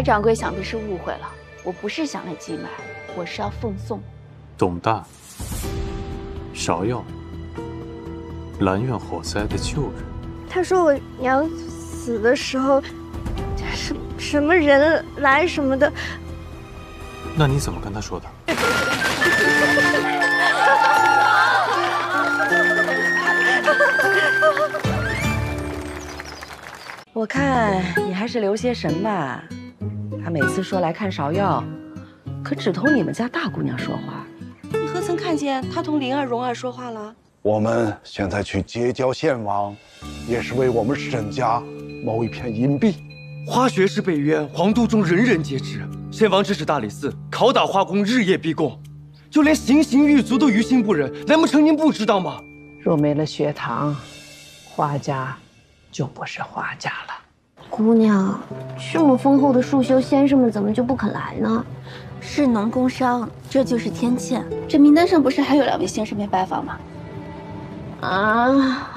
白掌柜想必是误会了，我不是想来寄卖，我是要奉送。董大，芍药，兰苑火灾的旧人。他说我娘死的时候，什么人来什么的。那你怎么跟他说的？我看你还是留些神吧。他每次说来看芍药，可只同你们家大姑娘说话。你何曾看见他同灵儿、蓉儿说话了？我们现在去结交献王，也是为我们沈家谋一片阴蔽。花学士被冤，皇都中人人皆知。献王指使大理寺拷打花宫，日夜逼供，就连行刑狱卒都于心不忍。难不成您不知道吗？若没了学堂，花家就不是花家了。姑娘，这么丰厚的束修，先生们怎么就不肯来呢？士农工商，这就是天堑。这名单上不是还有2位先生没拜访吗？啊，